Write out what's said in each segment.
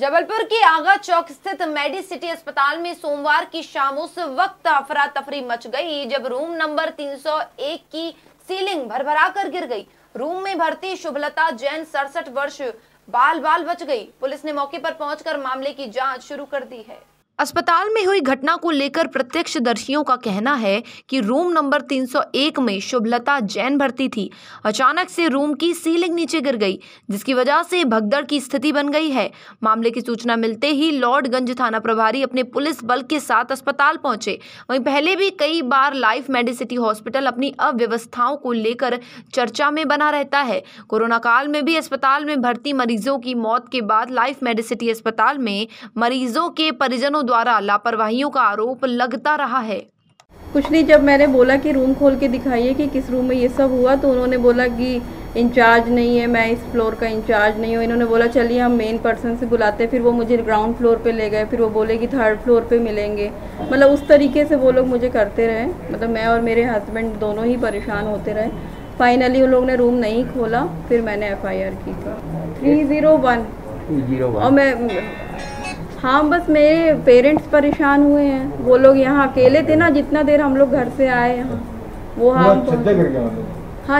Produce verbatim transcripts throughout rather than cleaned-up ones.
जबलपुर के आगा चौक स्थित मेडिसिटी अस्पताल में सोमवार की शाम उस वक्त अफरा तफरी मच गई जब रूम नंबर तीन सौ एक की सीलिंग भरभरा कर गिर गई। रूम में भर्ती शुभलता जैन सड़सठ वर्ष बाल बाल बच गई। पुलिस ने मौके पर पहुंचकर मामले की जांच शुरू कर दी है। अस्पताल में हुई घटना को लेकर प्रत्यक्षदर्शियों का कहना है कि रूम नंबर तीन सौ एक में शुभलता जैन भर्ती थी। अचानक से रूम की सीलिंग नीचे गिर गई, जिसकी वजह से भगदड़ की स्थिति बन गई है। मामले की सूचना मिलते ही लॉर्डगंज थाना प्रभारी अपने पुलिस बल के साथ अस्पताल पहुंचे। वहीं पहले भी कई बार लाइफ मेडिसिटी हॉस्पिटल अपनी अव्यवस्थाओं को लेकर चर्चा में बना रहता है। कोरोना काल में भी अस्पताल में भर्ती मरीजों की मौत के बाद लाइफ मेडिसिटी अस्पताल में मरीजों के परिजनों द्वारा लापरवाहियों का आरोप लगता रहा है। कुछ नहीं, जब मैंने बोला कि रूम खोल के दिखाइए कि किस रूम में ये सब हुआ, तो उन्होंने बोला कि इंचार्ज नहीं है, मैं इस फ्लोर का इंचार्ज नहीं हूँ। इन्होंने बोला चलिए हम मेन पर्सन से बुलाते हैं। फिर वो मुझे ग्राउंड फ्लोर पे ले गए, फिर वो बोले कि थर्ड फ्लोर पे मिलेंगे। मतलब उस तरीके से वो लोग मुझे करते रहे। मतलब मैं और मेरे हस्बैंड दोनों ही परेशान होते रहे। फाइनली उन लोगों ने रूम नहीं खोला, फिर मैंने एफ आई आर की थ्री जीरो वन। और मैं हाँ, बस मेरे पेरेंट्स परेशान हुए हैं। वो लोग यहाँ अकेले थे ना, जितना देर हम लोग घर से आए यहाँ वो हम हाँ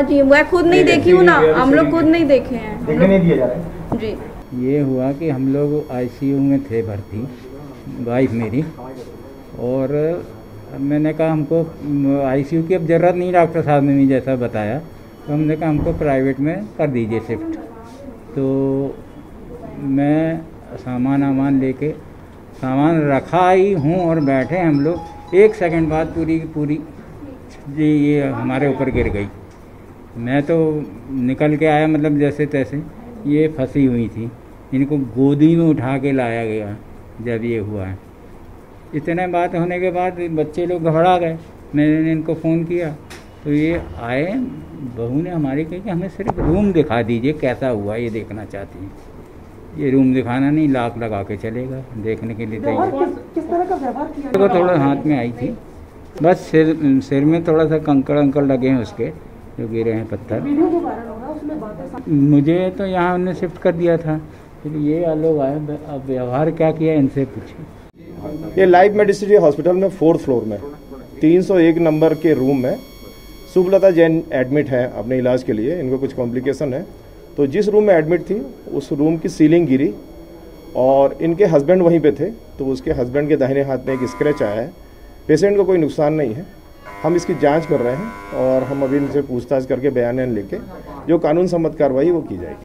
जी मैं खुद नहीं देखी हूँ ना, हम लोग खुद नहीं देखे हैं, देखने नहीं दिया जा रहा है जी। ये हुआ कि हम लोग आईसीयू में थे भर्ती, वाइफ मेरी, और मैंने कहा हमको आईसीयू की अब ज़रूरत नहीं, डॉक्टर साहब ने भी जैसा बताया, तो हमने कहा हमको प्राइवेट में कर दीजिए शिफ्ट। तो मैं सामान वामान लेके सामान रखा ही हूँ और बैठे हम लोग, एक सेकंड बाद पूरी पूरी जी ये हमारे ऊपर गिर गई। मैं तो निकल के आया, मतलब जैसे तैसे, ये फंसी हुई थी, इनको गोदी में उठा के लाया गया जब ये हुआ है। इतने बात होने के बाद बच्चे लोग घबरा गए। मैंने इनको फ़ोन किया तो ये आए। बहू ने हमारी कही कि हमें सिर्फ रूम दिखा दीजिए कैसा हुआ, ये देखना चाहती हैं। ये रूम दिखाना नहीं, लाख लगा के चलेगा, देखने के लिए देखिए। तो थोड़ा हाथ में आई थी, बस सिर सिर में थोड़ा सा कंकड़ अंकड़ लगे हैं उसके, जो गिरे हैं पत्थर। मुझे तो यहाँ उन्होंने शिफ्ट कर दिया था, फिर ये लोग आए। अब व्यवहार क्या किया इनसे पूछे। ये लाइफ मेडिसिटी हॉस्पिटल में फोर्थ फ्लोर में तीन सौ एक नंबर के रूम में शुभलता जैन एडमिट है अपने इलाज के लिए। इनको कुछ कॉम्प्लिकेशन है, तो जिस रूम में एडमिट थी उस रूम की सीलिंग गिरी और इनके हस्बैंड वहीं पे थे, तो उसके हस्बैंड के दाहिने हाथ में एक स्क्रैच आया है। पेशेंट को कोई नुकसान नहीं है, हम इसकी जांच कर रहे हैं और हम अभी इनसे पूछताछ करके बयान लेके जो कानून सम्मत कार्रवाई वो की जाएगी।